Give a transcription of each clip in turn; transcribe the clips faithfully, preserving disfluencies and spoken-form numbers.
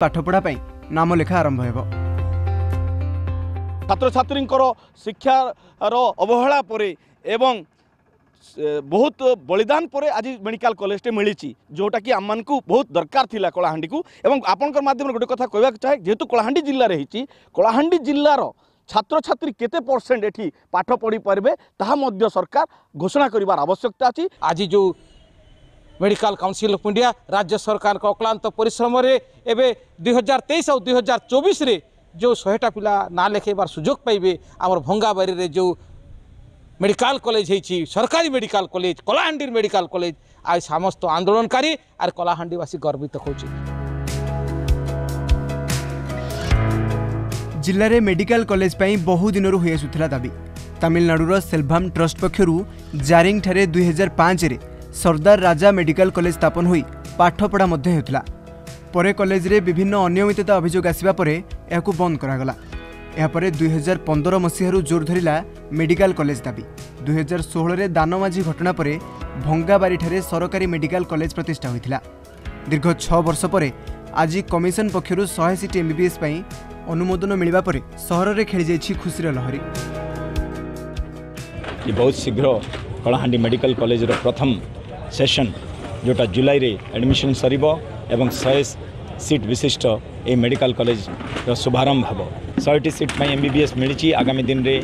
पाठपढ़ा नाम लेखा आरंभ हो। छात्र छात्री शिक्षार अवहेला एवं बहुत बलिदान पर आज मेडिकल कॉलेज टे मिली जोटा कि आम मान बहुत दरकार थिला कलाहांडी को। आपणकर माध्यम गोटे कथा कहवाक चाहे जेहेतु कलाहांडी जिल्ला रही कलाहांडी जिल्लार छात्र छात्री केते परसेंट एठी पाठ पढ़ी पारे ताहा सरकार घोषणा करिवार आवश्यकता अछि। आज जो मेडिकल काउंसिल ऑफ इंडिया राज्य सरकार का अक्लांत परिश्रम एवं दुई हजार तेईस और दुई हजार चौबीस जो शहेटा पिला ना लेखाइबार सुजोग पाइबे। आमर भंगाबारी जो मेडिकल कॉलेज है सरकारी medical college Kalahandi medical college आज समस्त आंदोलनकारी और कलाहांडीवासी गर्वित हो। जिले में मेडिकल कॉलेज बहुदिन हो आसुला दाबी। तमिलनाडुर सेल्भाम ट्रस्ट पक्षर जारिंग ठारे दो हज़ार पाँच रे सरदार राजा मेडिकल कॉलेज स्थापन होई पाठपढ़ा होता पर कॉलेज रे विभिन्न अनियमितता अभियोग आसिबा परे यह बंद करागला। यापरे दो हज़ार पंद्रह मसीहरु जोर धरिला मेडिकल कॉलेज दाबी। दो हज़ार सोलह रे दानमाझी घटना परे भंगाबारी ठारे सरकारी मेडिकल कॉलेज प्रतिष्ठा होइथिला। दीर्घ छह वर्ष परे आजि कमिशन पक्षरु सौ सीट एमबीबीएस पई अनुमोदन मिलबा परे शहर रे खेली जायछि खुशीर लहरी। ये बहुत शीघ्र कलाहांडी मेडिकल कॉलेज रो प्रथम सेशन जोटा जुलाई रे एडमिशन सरीबो एवं सौ सीट विशिष्ट ए मेडिकल कॉलेज रो शुभारंभ हबो। सौ सीट में एमबीबीएस मिली आगामी दिन रे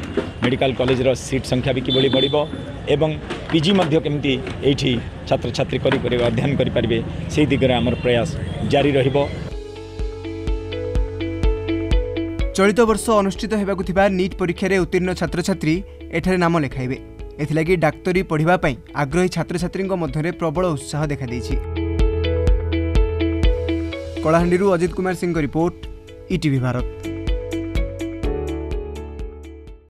मेडिकल कॉलेज रो सीट संख्या भी किभली बढ़िबो एवं पीजी मध्य केमती एठी छात्र छात्री करि परिबे अध्ययन करि परिबे से दिगरे हमर प्रयास जारी रहिबो। चलित वर्ष अनुष्ठित हेबाकु थिबा नीट परीक्षा रे उत्तीर्ण छात्र छात्री एठारे नाम लेखाइबे। एथिलागि डाक्टरी पढ़िबा पई आग्रही छात्र छात्री को मध्यरे प्रबल उत्साह देखा देछि। Kalahandi Ajit Kumar Singh report, ETV Bharat.